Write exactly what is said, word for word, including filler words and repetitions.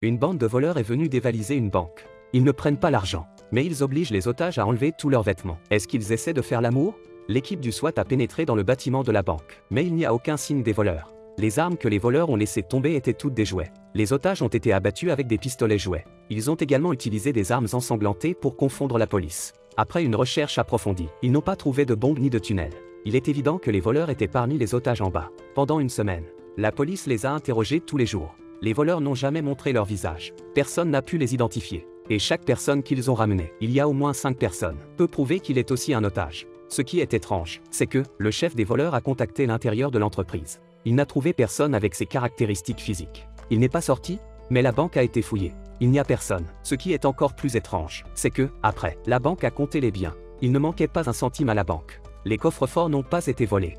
Une bande de voleurs est venue dévaliser une banque. Ils ne prennent pas l'argent, mais ils obligent les otages à enlever tous leurs vêtements. Est-ce qu'ils essaient de faire l'amour? L'équipe du SWAT a pénétré dans le bâtiment de la banque, mais il n'y a aucun signe des voleurs. Les armes que les voleurs ont laissées tomber étaient toutes des jouets. Les otages ont été abattus avec des pistolets jouets. Ils ont également utilisé des armes ensanglantées pour confondre la police. Après une recherche approfondie, ils n'ont pas trouvé de bombe ni de tunnel. Il est évident que les voleurs étaient parmi les otages en bas. Pendant une semaine, la police les a interrogés tous les jours. Les voleurs n'ont jamais montré leur visage. Personne n'a pu les identifier. Et chaque personne qu'ils ont ramenée, il y a au moins cinq personnes, peut prouver qu'il est aussi un otage. Ce qui est étrange, c'est que le chef des voleurs a contacté l'intérieur de l'entreprise. Il n'a trouvé personne avec ses caractéristiques physiques. Il n'est pas sorti, mais la banque a été fouillée. Il n'y a personne. Ce qui est encore plus étrange, c'est que, après, la banque a compté les biens. Il ne manquait pas un centime à la banque. Les coffres-forts n'ont pas été volés.